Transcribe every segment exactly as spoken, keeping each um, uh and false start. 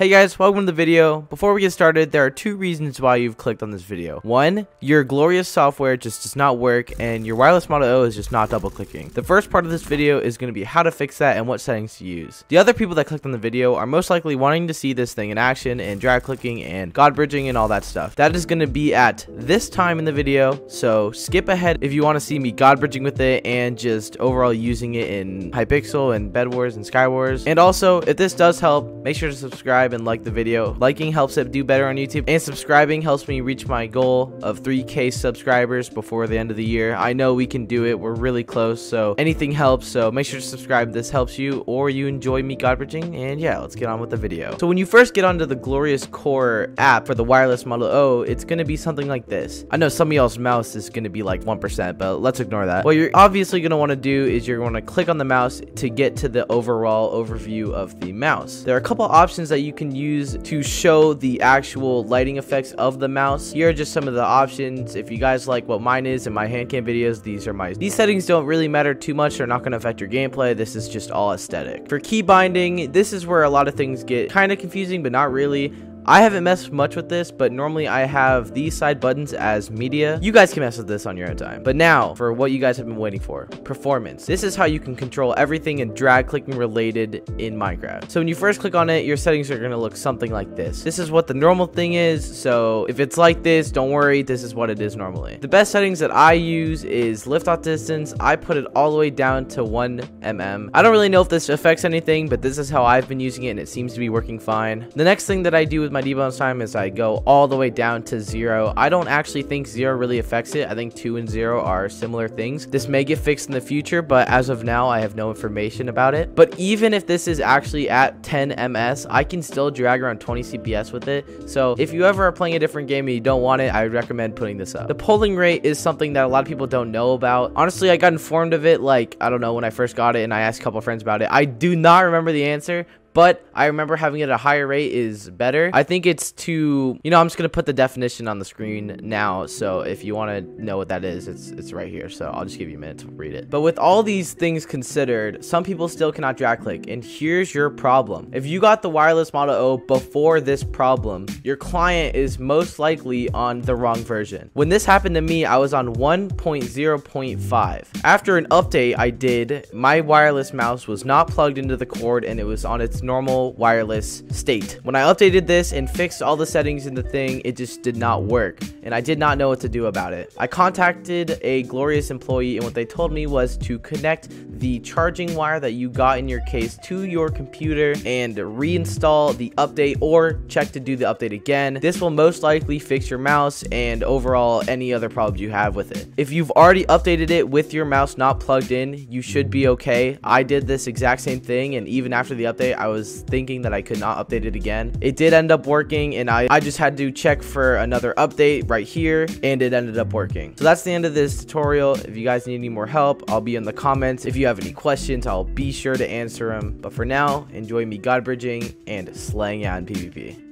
Hey guys, welcome to the video. Before we get started, there are two reasons why you've clicked on this video. One, your Glorious software just does not work and your wireless Model O is just not double clicking. The first part of this video is going to be how to fix that and what settings to use. The other people that clicked on the video are most likely wanting to see this thing in action and drag clicking and god bridging and all that stuff. That is going to be at this time in the video, so skip ahead if you want to see me god bridging with it and just overall using it in Hypixel and Bedwars and Skywars. And also, if this does help, make sure to subscribe and like the video. Liking helps it do better on YouTube, and subscribing helps me reach my goal of three K subscribers before the end of the year. I know we can do it, we're really close, so anything helps. So make sure to subscribe if this helps you or you enjoy me god bridging, and yeah, let's get on with the video. So when you first get onto the Glorious Core app for the wireless Model O, it's going to be something like this. I know some of y'all's mouse is going to be like one percent, but let's ignore that. What you're obviously going to want to do is you're going to click on the mouse to get to the overall overview of the mouse. There are a couple options that you can can use to show the actual lighting effects of the mouse. Here are just some of the options. If you guys like what mine is in my hand cam videos, these are my these settings don't really matter too much. They're not going to affect your gameplay. This is just all aesthetic. For key binding, this is where a lot of things get kind of confusing, but not really. I haven't messed much with this, but normally I have these side buttons as media. You guys can mess with this on your own time. But now, for what you guys have been waiting for, performance. This is how you can control everything and drag clicking related in Minecraft. So when you first click on it, your settings are going to look something like this. This is what the normal thing is, so if it's like this, don't worry, this is what it is normally. The best settings that I use is liftoff distance. I put it all the way down to one millimeter. I don't really know if this affects anything, but this is how I've been using it, and it seems to be working fine. The next thing that I do with my debounce time is I go all the way down to zero. I don't actually think zero really affects it. I think two and zero are similar things. This may get fixed in the future, but as of now I have no information about it. But even if this is actually at ten milliseconds, I can still drag around twenty C P S with it. So if you ever are playing a different game and you don't want it, I would recommend putting this up. The polling rate is something that a lot of people don't know about. Honestly, I got informed of it like I don't know when I first got it, and I asked a couple friends about it. I do not remember the answer, but I remember having it at a higher rate is better. I think it's to, you know, I'm just going to put the definition on the screen now. So if you want to know what that is, it's it's right here. So I'll just give you a minute to read it. But with all these things considered, some people still cannot drag click. And here's your problem. If you got the wireless Model O before this problem, your client is most likely on the wrong version. When this happened to me, I was on one point zero point five. After an update I did, my wireless mouse was not plugged into the cord and it was on its normal wireless state. When I updated this and fixed all the settings in the thing, it just did not work, and I did not know what to do about it. I contacted a Glorious employee, and what they told me was to connect the charging wire that you got in your case to your computer and reinstall the update or check to do the update again. This will most likely fix your mouse and overall any other problems you have with it. If you've already updated it with your mouse not plugged in, you should be okay. I did this exact same thing, and even after the update, I I was thinking that I could not update it again. It did end up working, and I, I just had to check for another update right here, and it ended up working. So that's the end of this tutorial. If you guys need any more help, I'll be in the comments. If you have any questions, I'll be sure to answer them. But for now, enjoy me god bridging and slaying out in PvP.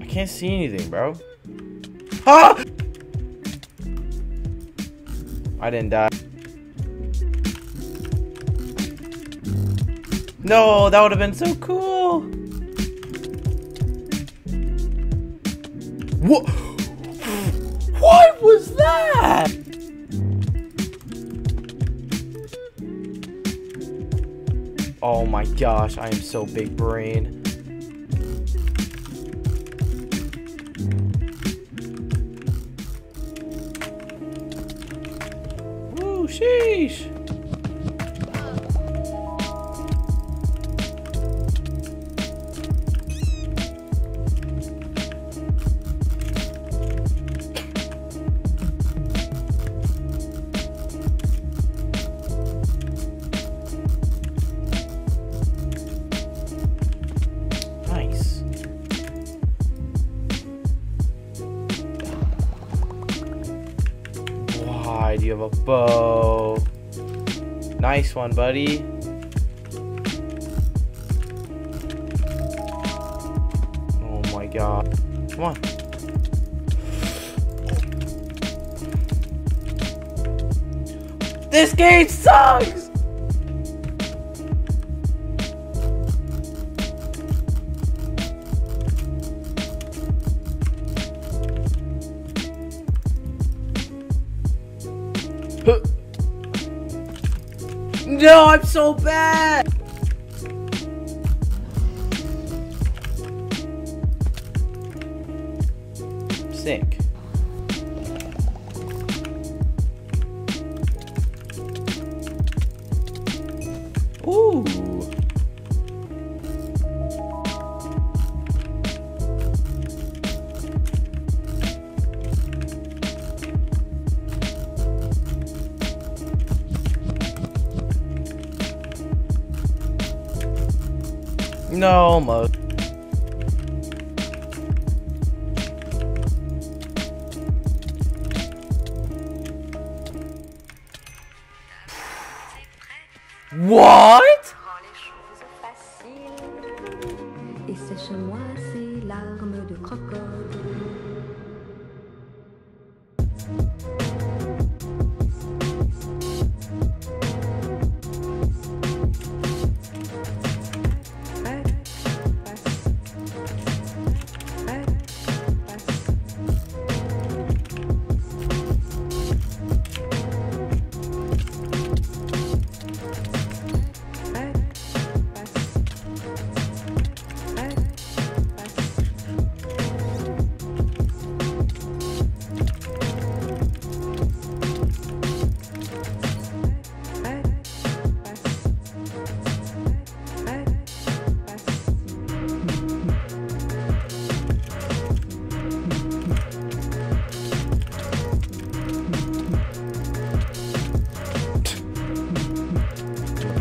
I can't see anything, bro. Ah! I didn't die. No, that would have been so cool. What? What was that? Oh my gosh, I am so big brain. Oh, sheesh. You have a bow. Nice one, buddy. Oh my god. Come on. This game sucks! No, I'm so bad. Sick. Ooh. No, almost. What?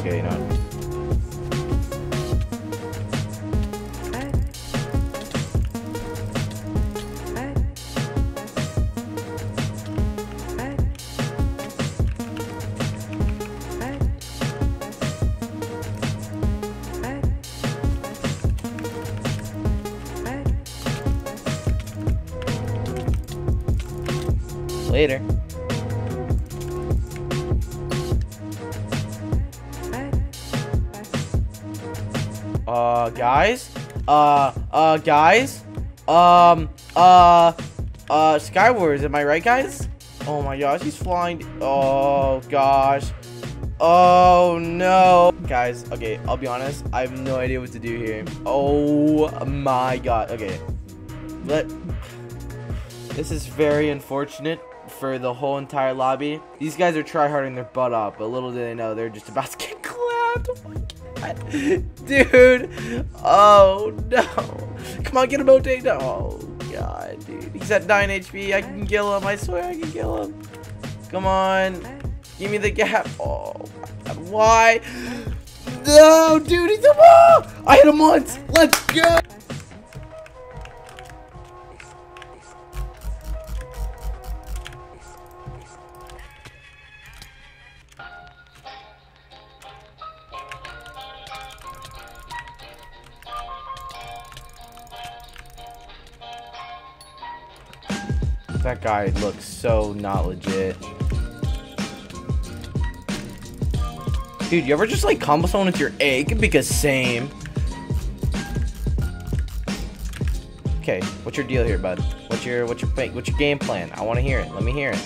Okay, not. Later. Uh, guys? Uh, uh, guys? Um, uh, uh, Skywars, am I right, guys? Oh my gosh, he's flying. Oh gosh. Oh no. Guys, okay, I'll be honest. I have no idea what to do here. Oh my god. Okay. Let. This is very unfortunate for the whole entire lobby. These guys are tryharding their butt off, but little do they know they're just about to get clapped. Oh my god, dude! Oh no! Come on, get him out! No. Oh god, dude! He's at nine H P. I can kill him. I swear, I can kill him. Come on, give me the gap. Oh my god, why? No, dude! He's a ball! I hit him once. Let's go. That guy looks so not legit. Dude, you ever just like combo someone with your egg? Because same. Okay, what's your deal here, bud? What's your what's your what's your game plan? I want to hear it. Let me hear it.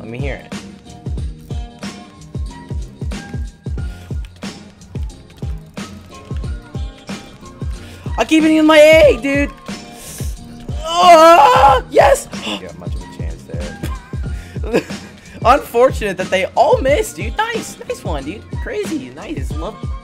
Let me hear it. I keep eating my egg, dude. Oh, yes! You got much of a chance there. Unfortunate that they all missed, dude. Nice, nice one, dude. Crazy, nice, love.